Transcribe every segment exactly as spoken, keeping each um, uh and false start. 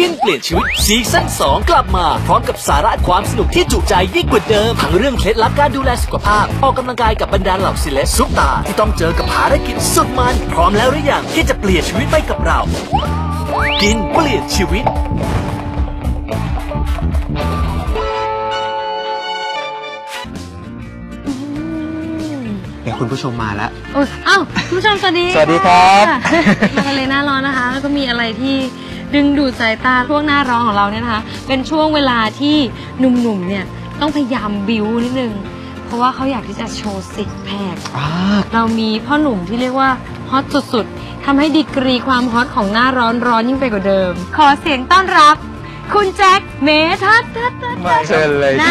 กินเปลี่ยนชีวิตซีซั่นสองกลับมาพร้อมกับสาระความสนุกที่จุใจยิ่งกว่าเดิมทั้งเรื่องเคล็ดลับการดูแลสุขภาพออกกำลังกายกับบรรดาเหล่าศิลป์ซุปตาที่ต้องเจอกับภารกิจสุดมันพร้อมแล้วหรือยังที่จะเปลี่ยนชีวิตไปกับเรากินเปลี่ยนชีวิตคุณผู้ชมมาแล้วอ้าวคุณผู้ชมสวัสดีสวัสดีครับมาทะเลหน้าร้อนนะคะแล้วก็มีอะไรที่ดึงดูดสายตาช่วงหน้าร้อนของเราเนี่ยนะคะเป็นช่วงเวลาที่หนุ่มๆเนี่ยต้องพยายามบิ้วนิดนึงเพราะว่าเขาอยากที่จะโชว์ซิกแพคเรามีพ่อหนุ่มที่เรียกว่าฮอตสุดๆทำให้ดีกรีความฮอตของหน้าร้อนร้อนยิ่งไปกว่าเดิมขอเสียงต้อนรับคุณแจ็คเมทัศน์มาเชิญเลยค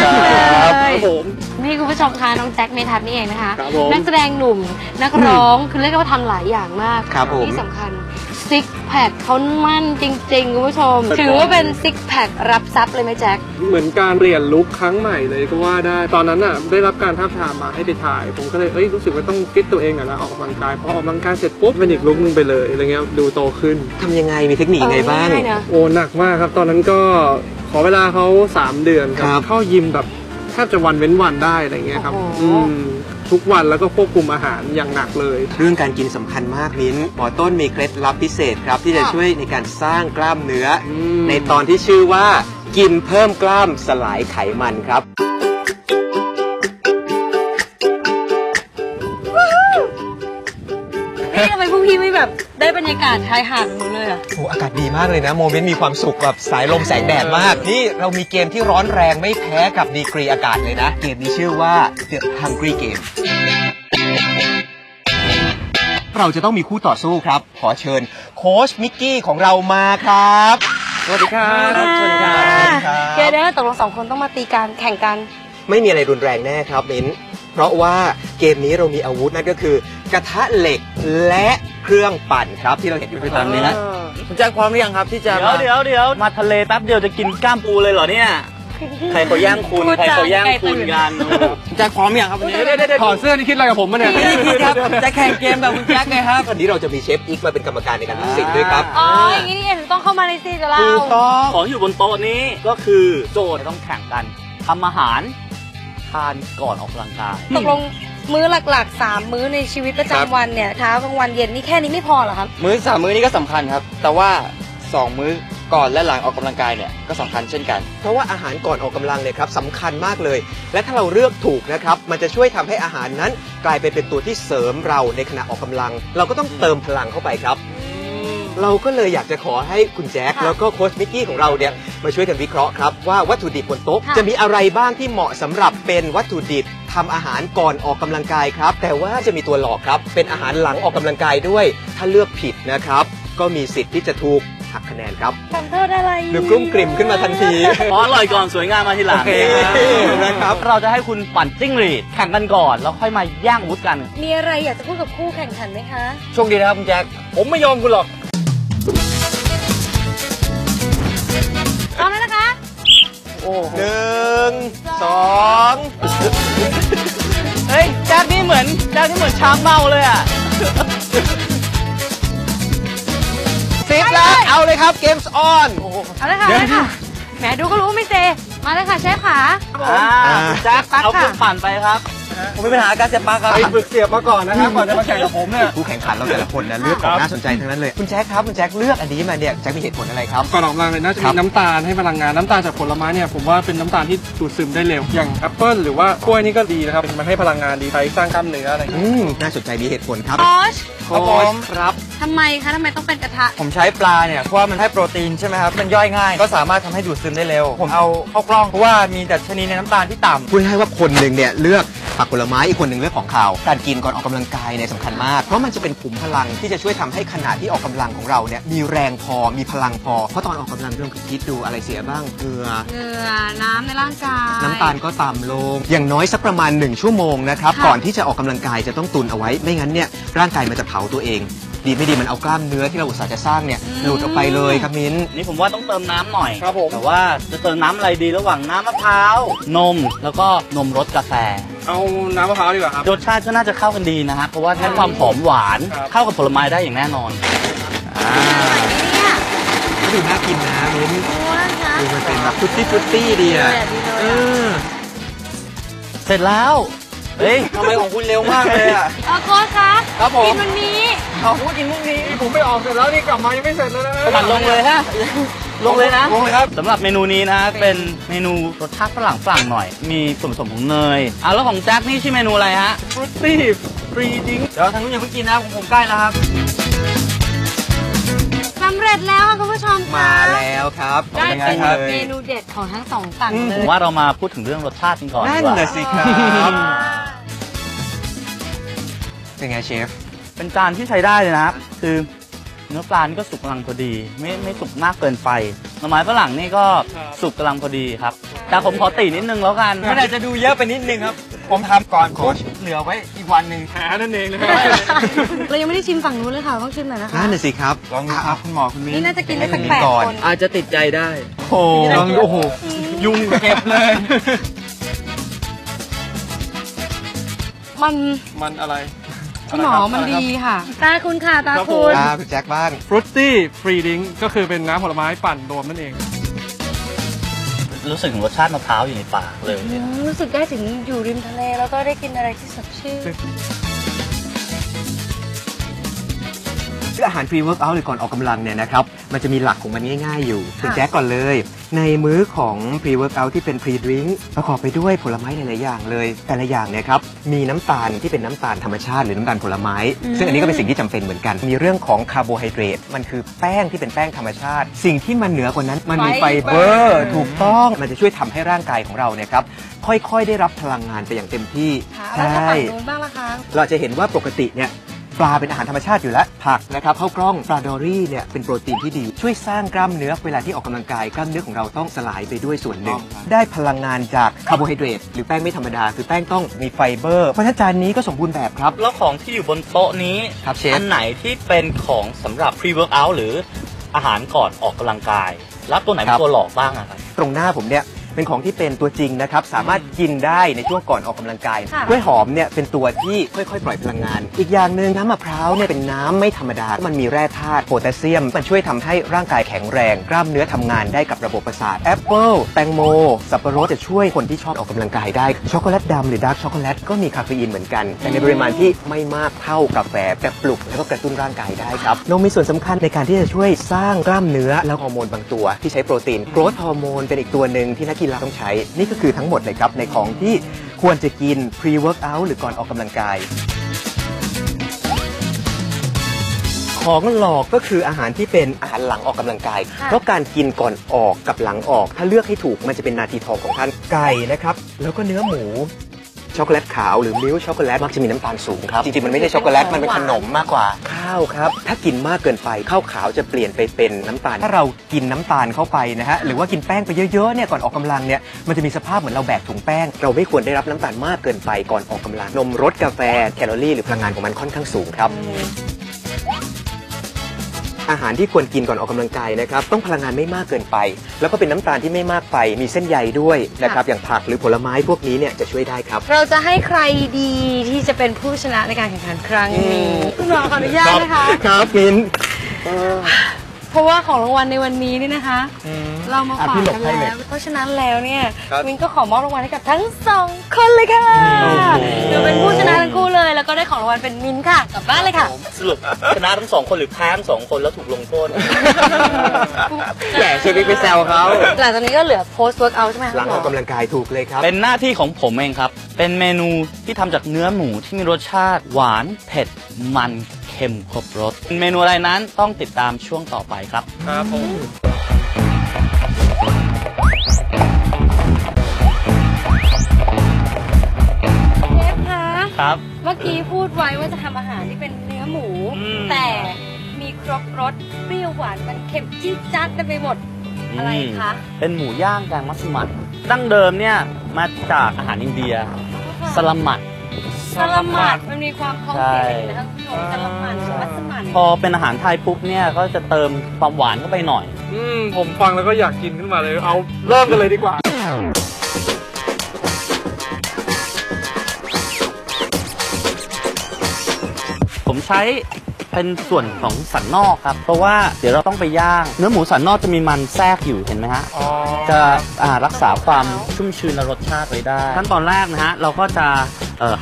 รับผมนี่คุณผู้ชมคะน้องแจ็คเมทัศน์นี่เองนะคะนักแสดงหนุ่มนักร้องคือเรียกว่าทำหลายอย่างมากที่สำคัญซิกแพคเขามั่นจริงๆคุณผู้ชมถือว่าเป็นซิกแพครับซับเลยไหมแจ็คเหมือนการเปลี่ยนลุคครั้งใหม่เลยก็ว่าได้ตอนนั้นอ่ะได้รับการท้าทายมาให้ไปถ่ายผมก็เลยเอ้ยรู้สึกว่าต้องฟิตตัวเองอ่ะนะออกกำลังกายพอออกกำลังกายเสร็จปุ๊บเป็นอีกลุคนึงไปเลยอะไรเงี้ยดูโตขึ้นทำยังไงมีเทคนิคยังไงบ้างโอ้หนักมากครับตอนนั้นก็ขอเวลาเขาสามเดือนครับเข้ายิมแบบแทบจะวันเว้นวันได้อะไรเงี้ยครับทุกวันแล้วก็ควบคุมอาหารอย่างหนักเลยเรื่องการกินสำคัญมากมิ้นหมอต้นมีเคล็ดลับพิเศษครับที่จะช่วยในการสร้างกล้ามเนื้อในตอนที่ชื่อว่ากินเพิ่มกล้ามสลายไขมันครับทำไมพวกพี่ไม่แบบได้บรรยากาศชายหาดหนูเลยอ่ะโอ้อากาศดีมากเลยนะโมเมนต์มีความสุขกับสายลมแสงแดดมากนี่เรามีเกมที่ร้อนแรงไม่แพ้กับดีกรีอากาศเลยนะเกมนี้ชื่อว่า The Hungry Game เราจะต้องมีคู่ต่อสู้ครับขอเชิญโค้ชมิกกี้ของเรามาครับสวัสดีครับสวัสดีครับเดี๋ยวเดี๋ยวตกลงสองคนต้องมาตีกันแข่งกันไม่มีอะไรรุนแรงแน่ครับมิ้นเพราะว่าเกมนี้เรามีอาวุธนั่นก็คือกระทะเหล็กและเครื่องปั่นครับที่เราเห็นอยู่ตอนนี้นะคุณแจ็คพร้อมหรือยังครับที่จะมาเดี๋ยวเดี๋ยวมาทะเลแป๊บเดียวจะกินกล้ามปูเลยเหรอเนี่ยใครเขาย่างคุณใครเขาย่างคุณกันแจ็คพร้อมหรือยังครับวันนี้ถอดเสื้อนี่คิดอะไรกับผมมาเนี่ยไม่ได้คิดครับจะแข่งเกมแบบคุณแจ็คเลยครับวันนี้เราจะมีเชฟอีกมาเป็นกรรมการในการตัดสินด้วยครับอ๋ออย่างนี้นี่เองต้องเข้ามาในซีนกับเราของอยู่บนโต๊ะนี้ก็คือโจทย์ต้องแข่งกันทำอาหารทานก่อนออกกำลังกายตกลงมื้อหลักๆสามมื้อในชีวิตประจำวันเนี่ยเช้ากลางวันเย็นนี่แค่นี้ไม่พอเหรอครับมื้อสามมื้อนี่ก็สำคัญครับแต่ว่าสองมื้อก่อนและหลังออกกำลังกายเนี่ยก็สำคัญเช่นกันเพราะว่าอาหารก่อนออกกำลังเนี่ยครับสำคัญมากเลยและถ้าเราเลือกถูกนะครับมันจะช่วยทำให้อาหารนั้นกลายเป็นเป็นตัวที่เสริมเราในขณะออกกำลังเราก็ต้องเติมพลังเข้าไปครับเราก็เลยอยากจะขอให้คุณแจ็คแล้วก็โค้ชมิกกี้ของเราเนี่ยมาช่วยกันวิเคราะห์ครับว่าวัตถุดิบบนโต๊ะจะมีอะไรบ้างที่เหมาะสำหรับเป็นวัตถุดิบทำอาหารก่อนออกกำลังกายครับแต่ว่าจะมีตัวหลอกครับเป็นอาหารหลังออกกำลังกายด้วยถ้าเลือกผิดนะครับก็มีสิทธิ์ที่จะถูกหักคะแนนครับทำโทษอะไรหรือกลุ้มกลิ่มขึ้นมาทันทีเพราะอร่อยก่อนสวยงามมาทีหลังนะครับเราจะให้คุณปั่นจิ้งหรีดแข่งกันก่อนแล้วค่อยมาย่างวุฒิกันมีอะไรอยากจะพูดกับคู่แข่งขันไหมคะโชคดีนะครับคุณแจ็คผมไม่ยอมคุณหรอกพร้อมแล้วนะคะหนึ่งสองเฮ้ยแจ็คนี่เหมือนแจ็คนี่เหมือนช้างเมาเลยอ่ะซิปแล้วเอาเลยครับเกมส์ออนเอาเลยค่ะเอาเลยค่ะแหมดูก็รู้ไม่เจมาเลยค่ะเชฟขาแจ็คเอาเครื่องปั่นไปครับผมไม่เป็นหาการเสียบปลั๊กครับฝึกเสียบมาก่อนนะครับก่อนจะมาแข่งกับผมเนี่ยผู้แข่งขันเราแต่ละคนนะเลือกของน่าสนใจทั้งนั้นเลยคุณแจ็คครับคุณแจ็คเลือกอันนี้มาเนี่ยแจ็คมีเหตุผลอะไรครับก่อนออกกำลังเลยน่าจะมีน้ำตาลให้พลังงานน้ำตาลจากผลไม้เนี่ยผมว่าเป็นน้ำตาลที่ดูดซึมได้เร็วอย่างแอปเปิ้ลหรือว่ากล้วยนี่ก็ดีนะครับมันให้พลังงานดีใช้สร้างกล้ามเนื้ออะไรอืมน่าสนใจมีเหตุผลครับโค้ชโค้ชครับทำไมคะทำไมต้องเป็นกระทะผมใช้ปลาเนี่ยเพราะว่ามันให้โปรตีนใช่ไหมครับมันย่อยง่ายก็สามารถทำให้ดูดซึมได้เร็วผมเอาข้าวกล้องเพราะว่ามีดัชนีในน้ำตาลที่ต่ำพูดให้ว่าคนหนึ่งเนี่ยเลือกผักผลไม้อีกคนหนึ่งเรื่องของข่าวการกินก่อนออกกำลังกายเนี่ยสำคัญมากเพราะมันจะเป็นขุมพลังที่จะช่วยทำให้ขณะที่ออกกำลังของเราเนี่ยมีแรงพอมีพลังพอเพราะตอนออกกำลังเรื่องคิดดูอะไรเสียบ้างเกลือเกลือน้ำในร่างกายน้ำตาลก็ต่ำลงอย่างน้อยสักประมาณหนึ่งชั่วโมงนะครับก่อนที่จะออกกำลังกายจะต้องตุนเอาไว้ไม่งั้นเนี่ยร่างกายมันจะเผาตัวเองดีไม่ดีมันเอากล้ามเนื้อที่เราอุตส่าห์จะสร้างเนี่ยหลุดออกไปเลยครับมิ้นนี่ผมว่าต้องเติมน้ำหน่อยครับผมแต่ว่าจะเติมน้ำอะไรดีระหว่างน้ำมะพร้าวนมแล้วก็นมรสกาแฟเอาน้ำมะพร้าวดีกว่าครับรสชาติก็น่าจะเข้ากันดีนะฮะเพราะว่าให้ความหอมหวานเข้ากับผลไม้ได้อย่างแน่นอนอ่า ก็ดูน่ากินนะมิ้นดูมันเป็นแบบฟรุตตี้ฟรุตตี้ดีอ่ะเสร็จแล้วเฮ้ยทำไมของคุณเร็วมากเลยอ่ะเออโค้ชคะครับผมกินวันนี้เอาพูดกินพรุ่งนี้ผมไปออกเสร็จแล้วนี่กลับมายังไม่เสร็จเลยนะตัดลงเลยฮะลงเลยนะลงเลยครับสำหรับเมนูนี้นะเป็นเมนูรสชาติฝรั่งฝรั่งหน่อยมีส่วนผสมของเนยอ่ะแล้วของแจ็คนี่ชื่อเมนูอะไรฮะฟรุตตี้ฟรีดิงเดี๋ยวทางนู้นยังเพิ่งกินนะของผมใกล้แล้วครับสำเร็จแล้วค่ะคุณผู้ชมมาแล้วครับได้เป็นเมนูเด็ดของทั้งสองฝั่งเลยผมว่าเรามาพูดถึงเรื่องรสชาติกันก่อนดีกว่านั่นแหละสิครับเป็นไงเชฟเป็นจานที่ใช้ได้เลยนะครับคือเนื้อปลานี่ก็สุกกำลังพอดีไม่ไม่สุกมากเกินไปหน่อไม้ฝรั่งนี่ก็สุกกำลังพอดีครับแต่ผมขอตีนิดนึงแล้วกันมันอาจจะดูเยอะไปนิดนึงครับผมทำก่อนโค้ชเหลือไว้อีกวันหนึ่งหานั่นเองเลยเรายังไม่ได้ชิมฝั่งนู้นเลยค่ะต้องชิมหน่อยนะคะนั่นน่ะสิครับลองดูครับคุณหมอคุณมิ้นนี่น่าจะกินได้สักแปดคนอาจจะติดใจได้โอ้โหยุ่งเก็บเลยมันมันอะไรพี่หมอมันดีค่ะตาคุณค่ะตาคุณตาคุณแจ็คบ้างฟรุตตี้ฟรีดิงก็คือเป็นน้ำผลไม้ปั่นรวมนั่นเองรู้สึกรสชาติมะพร้าวอยู่ในปากเลยรู้สึกได้ถึงอยู่ริมทะเลแล้วก็ได้กินอะไรที่สดชื่นอาหารพรีเวิร์กเอาท์หรือก่อนออกกำลังเนี่ยนะครับมันจะมีหลักของมันง่ายๆอยู่คุณแจ็คก่อนเลยในมื้อของพรีเวิร์กเอาท์ที่เป็นพรีดริงก์ประกอบไปด้วยผลไม้หลายๆอย่างเลยแต่ละอย่างเนี่ยครับมีน้ำตาลที่เป็นน้ำตาลธรรมชาติหรือน้ำตาลผลไม้ซึ่งอันนี้ก็เป็นสิ่งที่จำเป็นเหมือนกันมีเรื่องของคาร์โบไฮเดรตมันคือแป้งที่เป็นแป้งธรรมชาติสิ่งที่มันเหนือกว่านั้นมันมีไฟเบอร์ถูกต้องมันจะช่วยทำให้ร่างกายของเราเนี่ยครับค่อยๆได้รับพลังงานไปอย่างเต็มที่ใช่เราจะเห็นว่าปกติเนี่ยปลาเป็นอาหารธรรมชาติอยู่แล้วผักนะครับข้าวกล้องปลาดอรี่เนี่ยเป็นโปรตีนที่ดีช่วยสร้างกล้ามเนื้อเวลาที่ออกกำลังกายกล้ามเนื้อของเราต้องสลายไปด้วยส่วนหนึ่งได้พลังงานจากคาร์โบไฮเดรตหรือแป้งไม่ธรรมดาคือแป้งต้องมีไฟเบอร์เพราะฉะนั้นจานนี้ก็สมบูรณ์แบบครับแล้วของที่อยู่บนโต๊ะนี้ครับเชฟอันไหนที่เป็นของสำหรับพรีเวิร์กเอาท์หรืออาหารก่อนออกกำลังกายรับตัวไหนเป็นตัวหลอกบ้างอะครับตรงหน้าผมเนี่ยเป็นของที่เป็นตัวจริงนะครับสามารถกินได้ในช่วงก่อนออกกำลังกายกล้วยหอมเนี่ยเป็นตัวที่ค่อยๆปล่อยพลังงานอีกอย่างหนึ่งน้ำมะพร้าวเนี่ยเป็นน้ำไม่ธรรมดามันมีแร่ธาตุโพแทสเซียมมันช่วยทำให้ร่างกายแข็งแรงกล้ามเนื้อทำงานได้กับระบบประสาทแอปเปิลแตงโมสับปะรดจะช่วยคนที่ชอบออกกำลังกายได้ช็อกโกแลตดำหรือดาร์กช็อกโกแลตก็มีคาเฟอีนเหมือนกันแต่ในปริมาณที่ไม่มากเท่ากาแฟแต่ปลุกแล้วก็กระตุ้นร่างกายได้ครับนมมีส่วนสำคัญในการที่จะช่วยสร้างกล้ามเนื้อและฮอร์โมนบางตัวที่ใช้โปรตีนโกรทฮอร์โมนเป็นอีกตัวนึงที่นักต้องใช้นี่ก็คือทั้งหมดเลยครับในของที่ควรจะกิน pre-workout หรือก่อนออกกำลังกายของหลอกก็คืออาหารที่เป็นอาหารหลังออกกำลังกายเพราะการกินก่อนออกกับหลังออกถ้าเลือกให้ถูกมันจะเป็นนาทีทองของท่านไก่นะครับแล้วก็เนื้อหมูช็อกโกแลตขาวหรือมิ้วช็อกโกแลตมักจะมีน้ำตาลสูงครับจริงๆมันไม่ใช่ช็อกโกแลตมันเป็นขนมมากกว่าข้าวครับถ้ากินมากเกินไปข้าวขาวจะเปลี่ยนไปเป็นน้ำตาลถ้าเรากินน้ำตาลเข้าไปนะฮะหรือว่ากินแป้งไปเยอะๆเนี่ยก่อนออกกำลังเนี่ยมันจะมีสภาพเหมือนเราแบกถุงแป้งเราไม่ควรได้รับน้ำตาลมากเกินไปก่อนออกกำลังนมรสกาแฟแคลอรี่หรือพลังงานของมันค่อนข้างสูงครับอาหารที่ควรกินก่อนออกกำลังกายนะครับต้องพลังงานไม่มากเกินไปแล้วก็เป็นน้ำตาลที่ไม่มากไปมีเส้นใยด้วยนะครับอย่างผักหรือผลไม้พวกนี้เนี่ยจะช่วยได้ครับเราจะให้ใครดีที่จะเป็นผู้ชนะในการแข่งขันครั้งนี้คุณหมอขออนุญาตนะคะครับกินเพราะว่าของรางวัลในวันนี้นี่นะคะเรามาฝากกันแล้วเพราะฉะนั้นแล้วเนี่ยมิ้นก็ขอมอบรางวัลให้กับทั้งสองคนเลยค่ะเดี๋ยวเป็นผู้ชนะทั้งคู่เลยแล้วก็ได้ของรางวัลเป็นมิ้นค่ะกลับบ้านเลยค่ะสรุปชนะทั้งสองคนหรือแพ้ทั้งสองคนแล้วถูกลงโทษแหมเชฟไปแซวเขาหลังจากนี้ก็เหลือ post workout ใช่ไหมหลังออกกำลังกายถูกเลยครับเป็นหน้าที่ของผมเองครับเป็นเมนูที่ทำจากเนื้อหมูที่มีรสชาติหวานเผ็ดมันเค็มครบรสเมนูอะไรนั้นต้องติดตามช่วงต่อไปครับครับผมเมื่อกี้พูดไว้ว่าจะทำอาหารที่เป็นเนื้อหมูแต่มีครบรสเปรี้ยวหวานมันเค็มจี๊ดจ๊าดกันไปหมดอะไรคะเป็นหมูย่างแกงมัสมั่นดั้งเดิมเนี่ยมาจากอาหารอินเดียสลัมมัดสลัมมัดมันมีความคล้องแฝงนะคะคุณผู้ชมสลัมมัดมัสมั่นพอเป็นอาหารไทยปุ๊บเนี่ยก็จะเติมความหวานเข้าไปหน่อยอืมผมฟังแล้วก็อยากกินขึ้นมาเลยเอาเริ่มกันเลยดีกว่าผมใช้ เป็นส่วนของสันนอกครับเพราะว่าเดี๋ยวเราต้องไปย่างเนื้อหมูสันนอกจะมีมันแทรกอยู่เห็นไหมฮะจะรักษาความชุ่มชื้นและรสชาติไว้ได้ขั้นตอนแรกนะฮะเราก็จะ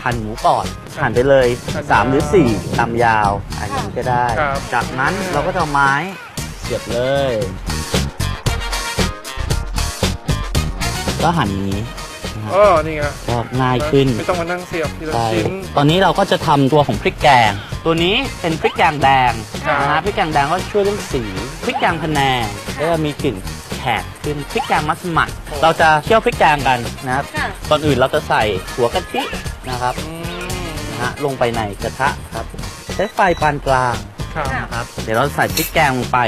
หั่นหมูก่อนหั่นไปเลยสามหรือสี่ตามยาวอันนี้ก็ได้จากนั้นเราก็จะเอาไม้เสียบเลยก็หั่นนี้อ๋อนี่ครับง่ายขึ้นไม่ต้องมานั่งเสียบทีละชิ้นตอนนี้เราก็จะทำตัวของพริกแกงตัวนี้เป็นพริกแกงแดงนะฮะพริกแกงแดงก็ช่วยเรื่องสีพริกแกงพะแนงก็จะมีกลิ่นแขกขึ้นพริกแกงมัสมั่นเราจะเคี่ยวพริกแกงกันนะครับตอนอื่นเราจะใส่หัวกะทินะครับนะฮะลงไปในกระทะครับใช้ไฟปานกลางนะครับเดี๋ยวเราใส่พริกแกงลงไป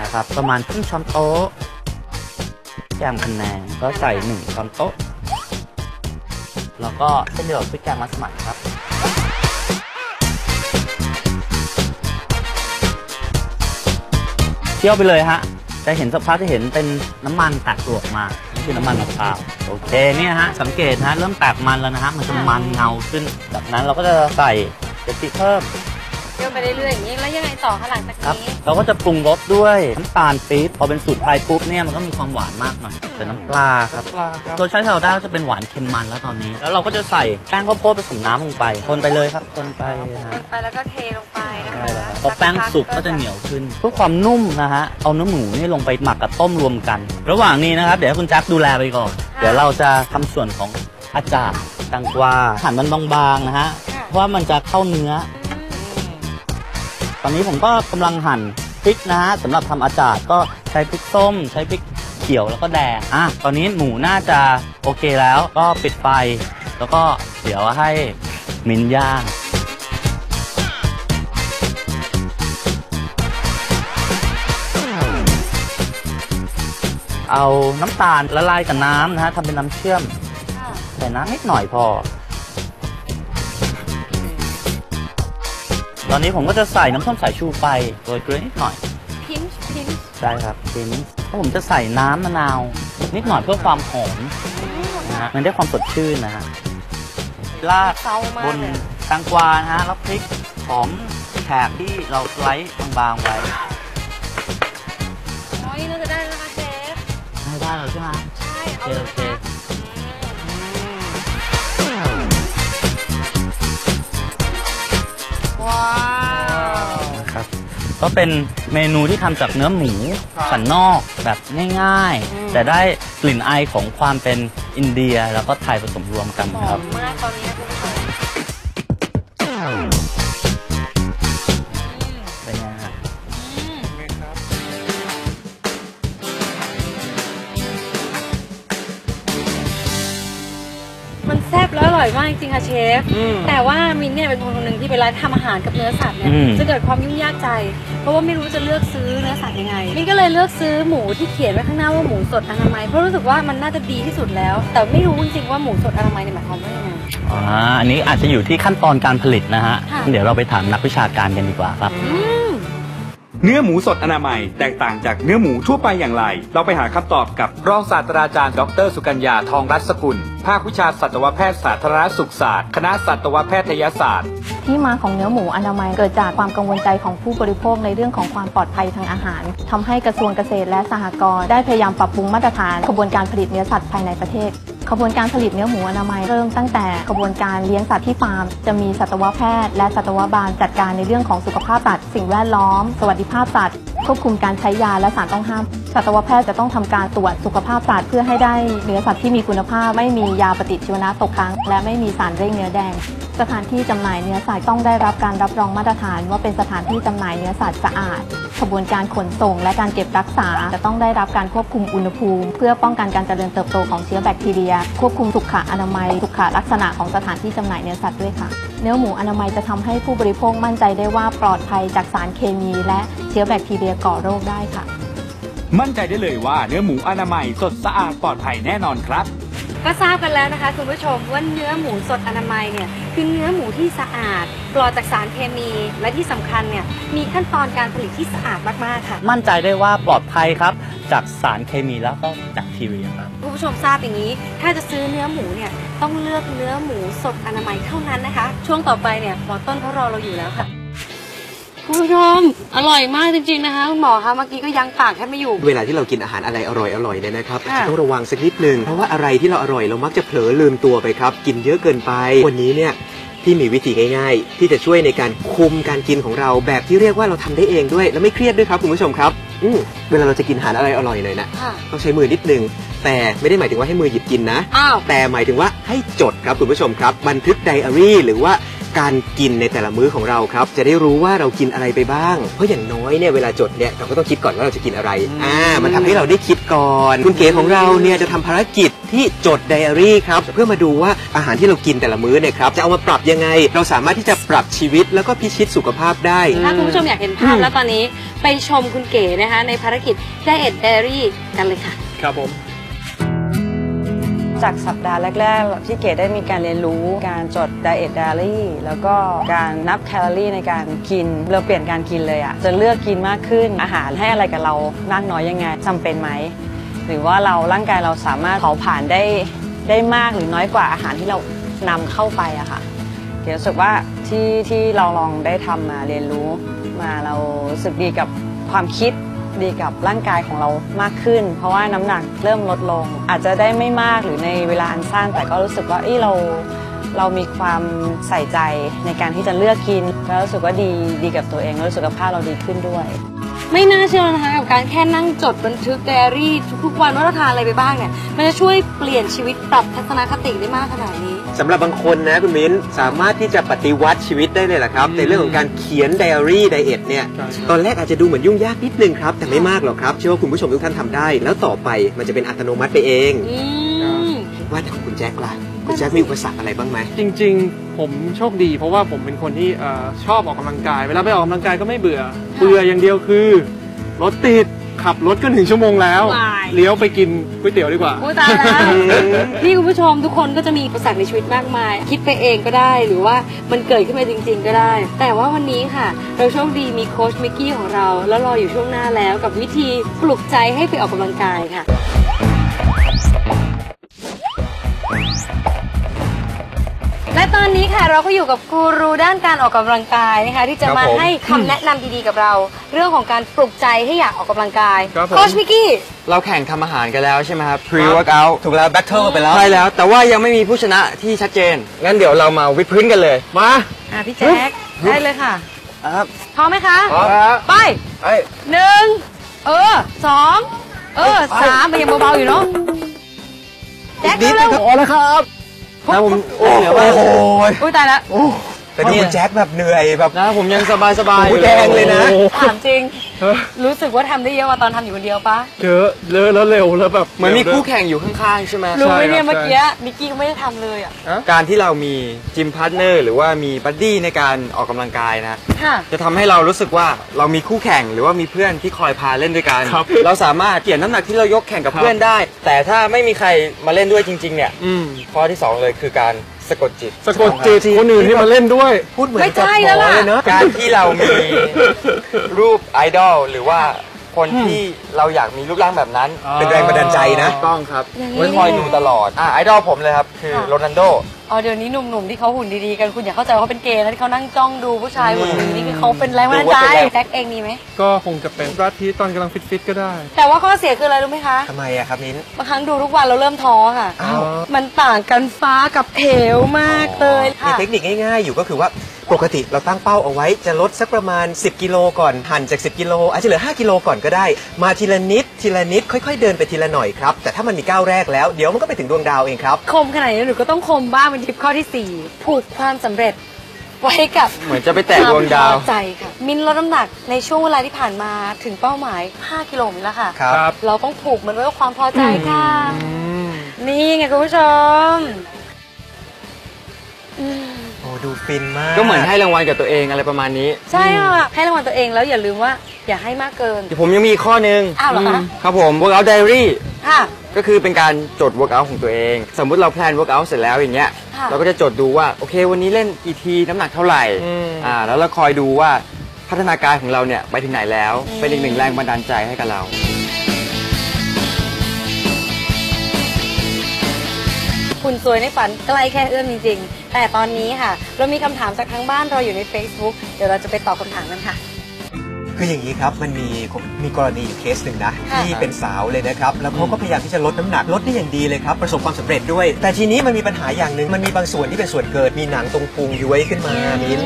นะครับประมาณครึ่งช้อนโต๊ะพริกแกงพะแนงก็ใส่หนึ่งช้อนโต๊ะแล้วก็เส้นเดียวกับพริกแกงมัสมั่นครับเคี่ยวไปเลยฮะจะเห็นสักพักจะเห็นเป็นน้ำมันแตกตัวออกมานี่คือน้ำมันมะพร้าวโอเคเนี่ยฮะสังเกตฮะเริ่มแตกมันแล้วนะฮะมันจะมันเงาขึ้นจากนั้นเราก็จะใส่กะทิเพิ่มเคี่ยวไปเรื่อยๆอย่างนี้แล้วยังไงต่อคะหลังจากนี้เราก็จะปรุงรสด้วยน้ำตาลปี๊บพอเป็นสูตรไทยปุ๊บเนี่ยมันก็มีความหวานมากหน่อยแต่น้ำปลาครับตัวใช้เราได้ก็จะเป็นหวานเค็มมันแล้วตอนนี้แล้วเราก็จะใส่แป้งข้าวโพดผสมน้ำลงไปคนไปเลยครับคนไปคนไปแล้วก็เทลงไปนะคะพอแป้งสุกก็จะเหนียวขึ้นเพื่อความนุ่มนะฮะเอาเนื้อหมูนี่ลงไปหมักกับต้มรวมกันระหว่างนี้นะครับเดี๋ยวคุณแจ็คดูแลไปก่อนเดี๋ยวเราจะทำส่วนของอาจารย์แตงกวาหั่นมันบางๆนะฮะเพราะว่ามันจะเข้าเนื้อตอนนี้ผมก็กำลังหั่นพริกนะฮะสำหรับทำอาจารย์ก็ใช้พริกส้มใช้พริกเขียวแล้วก็แดงอ่ะตอนนี้หมูน่าจะโอเคแล้วก็ปิดไฟแล้วก็เดี๋ยวให้มิ้นย่างเอาน้ำตาลละลายกับน้ำนะฮะทำเป็นน้ำเชื่อมใส่น้ำนิดหน่อยพอตอนนี้ผมก็จะใส่น้ำส้มสายชูไปโรยเกลือนิดหน่อยพิมพ์พิมพ์ใช่ครับพิมพ์เพราะผมจะใส่น้ำมะนาวนิดหน่อยเพื่อความหอมนะฮะมันได้ความสดชื่นนะฮะราดบนแตงกวานะฮะแล้วพริกหอมแขกที่เราไล้บางๆไว้โอ้ยน่าจะได้แล้วนะเชฟได้ได้แล้วใช่ไหมใช่เอาเลยก็เป็นเมนูที่ทำจากเนื้อหมูสันนอกแบบง่ายๆแต่ได้กลิ่นอายของความเป็นอินเดียแล้วก็ไทยผสมรวมกันครับมากตอนนี้คุณผู้ชมเป็นไงครับมันแซ่บแล้วอร่อยมากจริงๆค่ะเชฟแต่ว่ามินเนี่ยเป็นคนคนหนึ่งที่ไปร้านทำอาหารกับเนื้อสัตว์เนี่ยจะเกิดความยุ่งยากใจเพราะว่าไม่รู้จะเลือกซื้อเนื้อสัตว์ยังไงมินก็เลยเลือกซื้อหมูที่เขียนไว้ข้างหน้าว่าหมูสดอนามัยเพราะรู้สึกว่ามันน่าจะดีที่สุดแล้วแต่ไม่รู้จริงๆว่าหมูสดอนามัยเนี่ยหมายความว่ายังไงอ๋ออันนี้อาจจะอยู่ที่ขั้นตอนการผลิตนะฮะเดี๋ยวเราไปถามนักวิชาการกันดีกว่าครับเนื้อหมูสดอนามัยแตกต่างจากเนื้อหมูทั่วไปอย่างไรเราไปหาคำตอบกับรองศาสตราจารย์ดรสุกัญญาทองรัตน์สกุลภาควิชาสัตวแพทยศาสตร์สาธารณสุขศาสตร์คณะสัตวแพทยศาสตร์ที่มาของเนื้อหมูอนามัยเกิดจากความกังวลใจของผู้บริโภคในเรื่องของความปลอดภัยทางอาหารทำให้กระทรวงเกษตรและสหกรณ์ได้พยายามปรับปรุงมาตรฐานกระบวนการผลิตเนื้อสัตว์ภายในประเทศกระบวนการผลิตเนื้อหมูอนามัยเริ่มตั้งแต่กระบวนการเลี้ยงสัตว์ที่ฟาร์มจะมีสัตวแพทย์และสัตวบาลจัดการในเรื่องของสุขภาพสัตว์สิ่งแวดล้อมสวัสดิภาพสัตว์ควบคุมการใช้ยาและสารต้องห้ามสัตวแพทย์จะต้องทำการตรวจสุขภาพสัตว์เพื่อให้ได้เนื้อสัตว์ที่มีคุณภาพไม่มียาปฏิชีวนะตกค้างและไม่มีสารเร่งเนื้อแดงสถานที่จำหน่ายเนื้อสัตว์ต้องได้รับการรับรองมาตรฐานว่าเป็นสถานที่จำหน่ายเนื้อสัตว์สะอาดกระบวนการขนส่งและการเก็บรักษาจะต้องได้รับการควบคุมอุณหภูมิเพื่อป้องกันการเจริญเติบโตของเชื้อแบคทีเรียควบคุมสุขอนามัยสุขลักษณะของสถานที่จำหน่ายเนื้อสัตว์ด้วยค่ะเนื้อหมูอนามัยจะทำให้ผู้บริโภคมั่นใจได้ว่าปลอดภัยจากสารเคมีและเชื้อแบคทีเรียก่อโรคได้ค่ะมั่นใจได้เลยว่าเนื้อหมูอนามัยสดสะอาดปลอดภัยแน่นอนครับก็ทราบกันแล้วนะคะคุณผู้ชมว่าเนื้อหมูสดอนามัยเนี่ยคือเนื้อหมูที่สะอาดปลอดจากสารเคมีและที่สำคัญเนี่ยมีขั้นตอนการผลิตที่สะอาดมากๆค่ะมั่นใจได้ว่าปลอดภัยครับจากสารเคมีแล้วก็แบคทีเรียครับคุณผู้ชมทราบอย่างนี้ถ้าจะซื้อเนื้อหมูเนี่ยต้องเลือกเนื้อหมูสดอนามัยเท่านั้นนะคะช่วงต่อไปเนี่ยหมอต้นเขารอเราอยู่แล้วค่ะ คุณผู้ชมอร่อยมากจริงๆนะคะคุณหมอคะเมื่อกี้ก็ยังปากแทบไม่อยู่เวลาที่เรากินอาหารอะไรอร่อยอร่อยเนี่ยนะครับต้องระวังสักนิดนึงเพราะว่าอะไรที่เราอร่อยเรามักจะเผลอลืมตัวไปครับกินเยอะเกินไปวันนี้เนี่ยที่มีวิธีง่ายๆที่จะช่วยในการคุมการกินของเราแบบที่เรียกว่าเราทำได้เองด้วยและไม่เครียดด้วยครับคุณผู้ชมครับอือเวลาเราจะกินอาหารอะไรอร่อยหน่อยนะต้องใช้มือนิดนึงแต่ไม่ได้หมายถึงว่าให้มือหยิบกินนะแต่หมายถึงว่าให้จดครับคุณผู้ชมครับบันทึกไดอารี่หรือว่าการกินในแต่ละมื้อของเราครับจะได้รู้ว่าเรากินอะไรไปบ้างเพราะอย่างน้อยเนี่ยเวลาจดเนี่ยเราก็ต้องคิดก่อนว่าเราจะกินอะไรอ่ามันทำให้เราได้คิดก่อนคุณเก๋ของเราเนี่ยจะทำภารกิจที่จดไดอารี่ครับเพื่อมาดูว่าอาหารที่เรากินแต่ละมื้อเนี่ยครับจะเอามาปรับยังไงเราสามารถที่จะปรับชีวิตแล้วก็พิชิตสุขภาพได้ถ้าคุณผู้ชมอยากเห็นภาพแล้วตอนนี้ไปชมคุณเก๋นะคะในภารกิจไดเอทไดอารี่กันเลยค่ะครับผมจากสัปดาห์แรกๆที่เก๋ได้มีการเรียนรู้การจดไดเอทไดอารี่แล้วก็การนับแคลอรี่ในการกินเราเปลี่ยนการกินเลยอ่ะจะเลือกกินมากขึ้นอาหารให้อะไรกับเรามากน้อยยังไงจำเป็นไหมหรือว่าเราร่างกายเราสามารถเผาผ่านได้ได้มากหรือน้อยกว่าอาหารที่เรานำเข้าไปอะค่ะเก๋รู้สึกว่าที่ที่เราลองได้ทำมาเรียนรู้มาเรารู้สึกดีกับความคิดดีกับร่างกายของเรามากขึ้นเพราะว่าน้ำหนักเริ่มลดลงอาจจะได้ไม่มากหรือในเวลาอันสั้นแต่ก็รู้สึกว่าเอ้ยเราเรามีความใส่ใจในการที่จะเลือกกินแล้วรู้สึกว่าดีดีกับตัวเองแล้วสุขภาพเราดีขึ้นด้วยไม่น่าเชื่อนะคะกับการแค่นั่งจดบันทึกไดอารี่ทุกๆวันว่าเราทานอะไรไปบ้างเนี่ยมันจะช่วยเปลี่ยนชีวิตปรับทัศนคติได้มากขนาดนี้สำหรับบางคนนะคุณมิ้นสามารถที่จะปฏิวัติชีวิตได้เลยแหละครับในเรื่องของการเขียนไดอารี่ไดเอทเนี่ยตอนแรกอาจจะดูเหมือนยุ่งยากนิดนึงครับแต่ไม่มากหรอกครับเชื่อว่าคุณผู้ชมทุกท่านทำได้แล้วต่อไปมันจะเป็นอัตโนมัติไปเองว่าแต่คุณแจ็คล่ะคุณแจ็คมีอุปสรรคอะไรบ้างไหมจริงๆผมโชคดีเพราะว่าผมเป็นคนที่ชอบออกกำลังกายเวลาไปออกกำลังกายก็ไม่เบื่อเบื่ออย่างเดียวคือรถติดขับรถก็หนึ่งชั่วโมงแล้วเลี้ยวไปกินก๋วยเตี๋ยวดีกว่าตายแล้วนี่คุณผู้ชมทุกคนก็จะมีอุปสรรคในชีวิตมากมายคิดไปเองก็ได้หรือว่ามันเกิดขึ้นมาจริงๆก็ได้แต่ว่าวันนี้ค่ะเราโชคดีมีโค้ชมิกกี้ของเราแล้วรออยู่ช่วงหน้าแล้วกับวิธีปลุกใจให้ไปออกกำลังกายค่ะและตอนนี้ค่ะเราก็อยู่กับกูรูด้านการออกกำลังกายนะคะที่จะมาให้คำแนะนำดีๆกับเราเรื่องของการปลุกใจให้อยากออกกำลังกายโค้ชมิกกี้เราแข่งทำอาหารกันแล้วใช่ไหมครับ pre-workout ถูกแล้ว battle ไปแล้วใช่แล้วแต่ว่ายังไม่มีผู้ชนะที่ชัดเจนงั้นเดี๋ยวเรามาวิดพื้นกันเลยมาอ่ะพี่แจ็คได้เลยค่ะครับพร้อมไหมคะพร้อมครับไปหนึ่งเออสองเออสามไปยังเบาๆอยู่เนาะแจ็คเร็วๆขอแล้วครับนะผมโอ้โหอุ้ยตายแล้วแต่นี่แจ็คแบบเหนื่อยแบบนะผมยังสบายสบายแดงเลยนะถามจริงรู้สึกว่าทำได้เยอะกว่าตอนทำอยู่คนเดียวปะเยอะเยอะแล้วเร็วแล้วแบบเหมือนมีคู่แข่งอยู่ข้างๆใช่ไหมรู้ไหมเนี่ยเมื่อกี้มิกกี้ไม่ได้ทำเลยอ่ะการที่เรามีจิมพาร์ทเนอร์หรือว่ามีบัดดี้ในการออกกำลังกายนะจะทำให้เรารู้สึกว่าเรามีคู่แข่งหรือว่ามีเพื่อนที่คอยพาเล่นด้วยกันเราสามารถเปลี่ยนน้ำหนักที่เรายกแข่งกับเพื่อนได้แต่ถ้าไม่มีใครมาเล่นด้วยจริงๆเนี่ยข้อที่สองเลยคือการสะกดจิตสะกดจิตคนอื่นที่มาเล่นด้วยพูดเหมือนไม่ใช่แล้วล่ะการที่เรามีรูปไอดอลหรือว่าคนที่เราอยากมีรูปร่างแบบนั้นเป็นแรงบันดาลใจนะต้องครับคอยดูตลอดอ่ะไอดอลผมเลยครับคือโรนัลโดอ๋อเดี๋ยวนี้หนุ่มๆที่เขาหุ่นดีๆกันคุณอย่าเข้าใจว่าเขาเป็นเกย์นะที่เขานั่งจ้องดูผู้ชายหุ่นดีนี่คือเขาเป็นแรงบันดาลใจแจ็คเองมีไหมก็คงจะเป็นรัฐที่ตอนกำลังฟิตๆก็ได้แต่ว่าข้อเสียคืออะไรรู้ไหมคะทำไมอะครับมิ้นบางครั้งดูทุกวันเราเริ่มท้อค่ะมันต่างกันฟ้ากับเหวมากเลยมีเทคนิคง่ายๆอยู่ก็คือว่าปกติเราตั้งเป้าเอาไว้จะลดสักประมาณสิบกิโลก่อนหั่นจากสิบกิโลอาจจะเหลือห้ากิโลก่อนก็ได้มาทีละนิดทีละนิดค่อยๆเดินไปทีละหน่อยครับแต่ถ้ามันมีก้าวแรกแล้วเดี๋ยวมันก็ไปถึงดวงดาวเองครับคมขนาดนี้หนูก็ต้องคมบ้างเป็นทิปข้อที่สี่ผูกความสำเร็จไว้กับเหมือนจะไปแตะดวงดาวใจค่ะมินลดน้ำหนักในช่วงเวลาที่ผ่านมาถึงเป้าหมายห้ากิโลแล้วค่ะครับเราต้องผูกมันไว้กับความพอใจค่ะนี่ไงคุณผู้ชมดูฟินมากก็เหมือนให้รางวัลกับตัวเองอะไรประมาณนี้ใช่ค่ะให้รางวัลตัวเองแล้วอย่าลืมว่าอย่าให้มากเกินผมยังมีข้อนึงอ้าวเหรอคะครับผม workout diary ค่ะก็คือเป็นการจด workout ของตัวเองสมมุติเราแพลน workout เสร็จแล้วอย่างเงี้ยเราก็จะจดดูว่าโอเควันนี้เล่นกี่ทีน้ำหนักเท่าไหร่อ่าแล้วเราคอยดูว่าพัฒนาการของเราเนี่ยไปถึงไหนแล้วเป็นอีกหนึ่งแรงบันดาลใจให้กับเราคุณสวยในฝันใกล้แค่เอื้อมจริงๆแต่ตอนนี้ค่ะเรามีคำถามจากทางบ้านเราอยู่ใน Facebook เดี๋ยวเราจะไปตอบคำถามกันค่ะ คืออย่างนี้ครับมันมีมีกรณีอยู่เคสหนึ่งนะที่เป็นสาวเลยนะครับแล้วเขาก็พยายามที่จะลดน้ำหนักลดได้อย่างดีเลยครับประสบความสำเร็จด้วยแต่ทีนี้มันมีปัญหาอย่างหนึ่งมันมีบางส่วนที่เป็นส่วนเกิดมีหนังตรงพุงย้วยขึ้นมามิ้น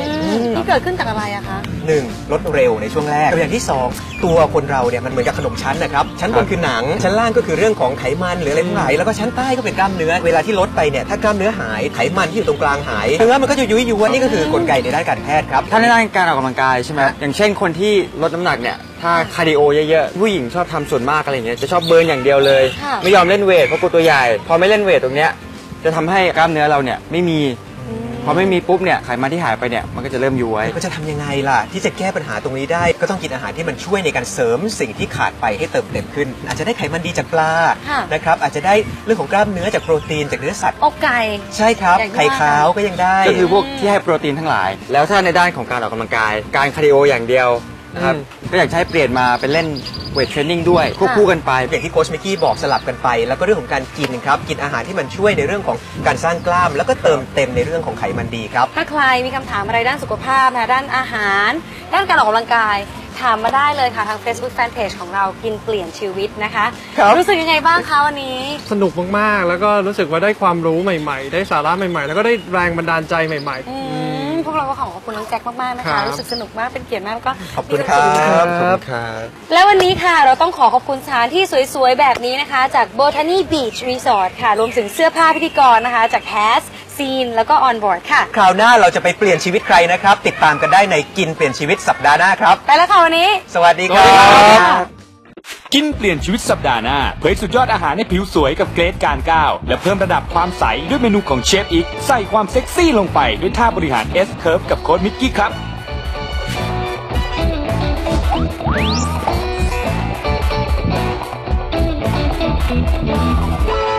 ที่เกิดขึ้นจากอะไรอะคะหนึ่งลดเร็วในช่วงแรกอย่างที่สองตัวคนเราเนี่ยมันเหมือนกับขนมชั้นนะครับชั้นบนคือหนังชั้นล่างก็คือเรื่องของไขมันหรืออะไรพวกนี้แล้วก็ชั้นใต้ก็เป็นกล้ามเนื้อเวลาที่ลดไปเนี่ยถ้ากล้ามเนื้อหายไขมันที่อยู่ตรงกลางหายเนื้อมันก็จะยุ้ยๆนี่ก็คือกลไกในด้านการแพทย์ครับถ้าในด้านการออกกำลังกายใช่ไหมอย่างเช่นคนที่ลดน้ำหนักเนี่ยถ้าคาร์ดิโอเยอะๆผู้หญิงชอบทำส่วนมากอะไรเงี้ยจะชอบเบิร์นอย่างเดียวเลยไม่ยอมเล่นเวทเพราะกลัวตัวใหญ่พอไม่เล่นเวทตรงเนี้ยจะทำให้กล้ามเนื้อเราเนี่ยไม่มีพอไม่มีปุ๊บเนี่ยไขมันที่หายไปเนี่ยมันก็จะเริ่มย้วยก็จะทำยังไงล่ะที่จะแก้ปัญหาตรงนี้ได้ก็ต้องกินอาหารที่มันช่วยในการเสริมสิ่งที่ขาดไปให้เติมเต็มขึ้นอาจจะได้ไขมันดีจากปลานะครับอาจจะได้เรื่องของกล้ามเนื้อจากโปรตีนจากเนื้อสัตว์อกไก่ใช่ครับไข่ขาวก็ยังได้ก็คือพวกที่ให้โปรตีนทั้งหลายแล้วถ้าในด้านของการออกกำลังกายการคาร์ดิโออย่างเดียวนะครับก็อยากใช้เปลี่ยนมาเป็นเล่นเวทเทรนนิ่งด้วยควบคู่กันไปอย่างที่โค้ชมิกกี้บอกสลับกันไปแล้วก็เรื่องของการกินครับกินอาหารที่มันช่วยในเรื่องของการสร้างกล้ามแล้วก็เติมเต็มในเรื่องของไขมันดีครับถ้าใครมีคำถามอะไรด้านสุขภาพนะด้านอาหารด้านการออกกำลังกายถามมาได้เลยค่ะทาง Facebook Fanpage ของเรากินเปลี่ยนชีวิตนะคะรู้สึกยังไงบ้างคะวันนี้สนุกมากๆแล้วก็รู้สึกว่าได้ความรู้ใหม่ๆได้สาระใหม่ๆแล้วก็ได้แรงบันดาลใจใหม่ๆพวกเราก็ขอขอบคุณน้องแจ็คมากๆนะคะรู้สึกสนุกมากเป็นเกียรติมากก็ขอบคุณครับแล้ววันนี้ค่ะเราต้องขอขอบคุณสถานที่สวยๆแบบนี้นะคะจาก Botany Beach Resort ค่ะรวมถึงเสื้อผ้าพิธีกรนะคะจาก แฮชแท็ก ซีนแล้วก็ ออนบอร์ด ค่ะคราวหน้าเราจะไปเปลี่ยนชีวิตใครนะครับติดตามกันได้ในกินเปลี่ยนชีวิตสัปดาห์หน้าครับไปแล้วค่ะวันนี้สวัสดีครับกินเปลี่ยนชีวิตสัปดาห์หน้าเผยสุดยอดอาหารให้ผิวสวยกับเกรดการก้าวและเพิ่มระดับความใสด้วยเมนูของเชฟอีกใส่ความเซ็กซี่ลงไปด้วยท่าบริหาร เอส เคิร์ฟ กับโค้ชมิกกี้ครับ